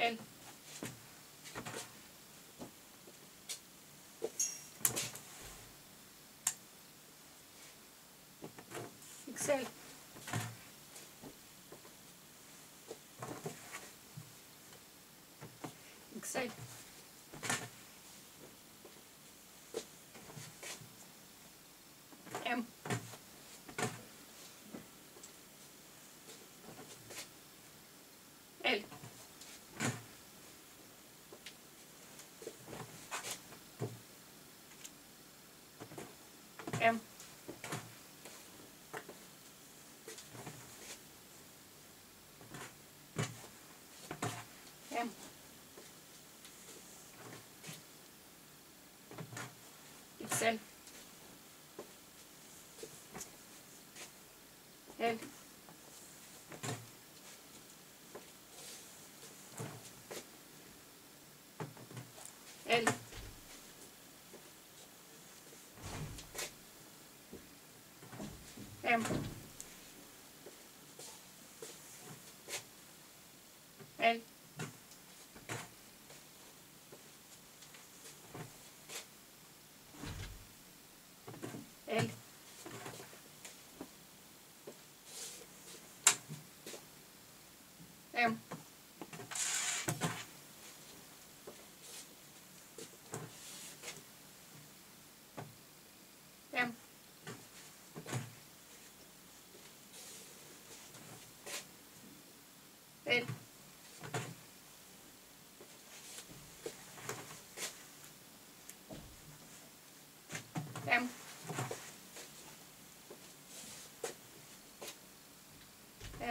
él. Excel. Excel. M. L. M. M. XL. L. L. M. L. L. M. M. L. M. M.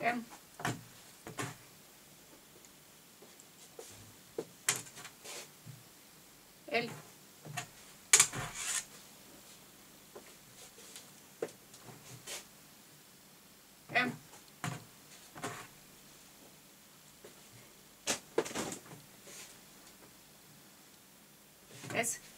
M. L. M. S.